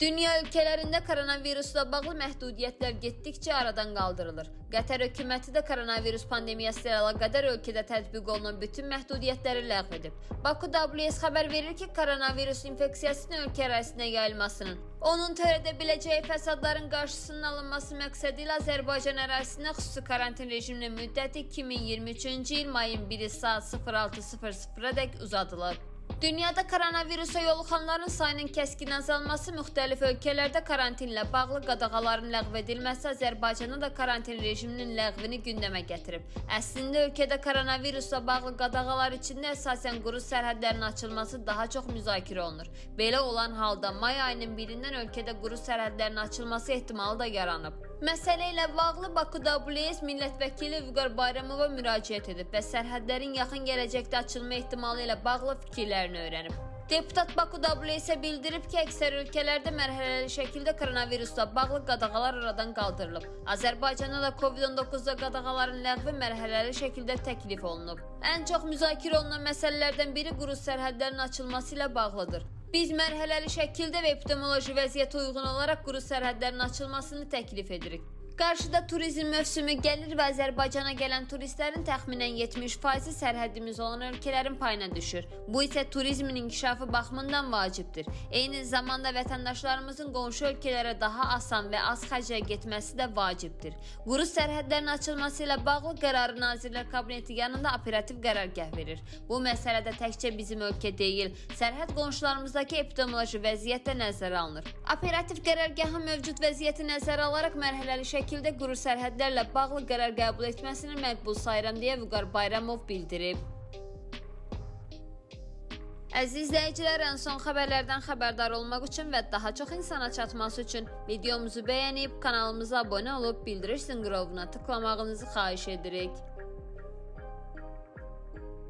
Dünya ölkələrində koronavirusla bağlı məhdudiyyətlər getdikcə aradan qaldırılır. Qətər hökuməti də koronavirus pandemiyası ilə əlaqədar ölkədə tətbiq olunan bütün məhdudiyyətləri ləğv edib. Baku.ws xəbər verir ki, koronavirus infeksiyasının ölkə ərazisinə yayılmasının, onun törədə biləcəyi fəsadların qarşısının alınması məqsədi ilə Azərbaycan ərazisində xüsusi karantin rejiminin müddəti 2023-cü il mayın 1-i saat 06:00-dək uzadılır. Dünyada koronavirusa yoluxanların sayının kəskin azalması, müxtəlif ölkələrdə karantinlə bağlı qadağaların ləğv edilməsi Azərbaycanda da karantin rejiminin ləğvini gündəmə gətirib. Əslində ölkədə koronavirusla bağlı qadağalar içində əsasən quru sərhədlərin açılması daha çox müzakirə olunur. Belə olan halda may ayının 1-dən ölkədə quru sərhədlərin açılması ehtimalı da yaranıb. Məsələ ilə bağlı Baku.ws millət vəkili Vüqar Bayramova müraciət edib və sərhədlərin yaxın gələcəkdə açılma ehtimalı ilə bağlı fikirlərini öyrənib. Deputat Baku.ws-ə bildirib ki, əksər ölkələrdə mərhələli şəkildə koronavirusla bağlı qadağalar aradan qaldırılıb. Azərbaycanda da COVID-19-da qadağaların ləğvi mərhələli şəkildə təklif olunub. Ən çox müzakirə olunan məsələlərdən biri quru sərhədlərin açılması ilə bağlıdır. Biz mərhələli şəkildə və epidemioloji vəziyyətə uyğun olaraq quru sərhədlərin açılmasını təklif edirik. Qarşıda turizm mövsümü gəlir və Azərbaycana gələn turistlərin təxminən 70%-i sərhədimiz olan ölkələrin payına düşür. Bu isə turizmin inkişafı baxımından vacibdir. Eyni zamanda vətəndaşlarımızın qonşu ölkələrə daha asan və az xərclə getməsi də vacibdir. Quru sərhədlərin açılması ilə bağlı qərarı Nazirlər Kabineti yanında operativ qərargah verir. Bu məsələdə təkcə bizim ölkə deyil, sərhəd qonşularımızdakı epidemioloji vəziyyət də nəzərə alınır. Operativ qərargahın mövcud vəziyyəti nəzərə alaraq mərhələli şəkildə quru sərhədlərlə bağlı qərar qəbul etməsini məqbul sayıram deyə Vüqar Bayramov bildirib. Əziz izləyicilər, ən son xəbərlərdən xəbərdar olmaq üçün və daha çox insana çatması üçün videomuzu bəyənib, kanalımıza abunə olub, bildiriş zınqırovuna tıklamağınızı xahiş edirik.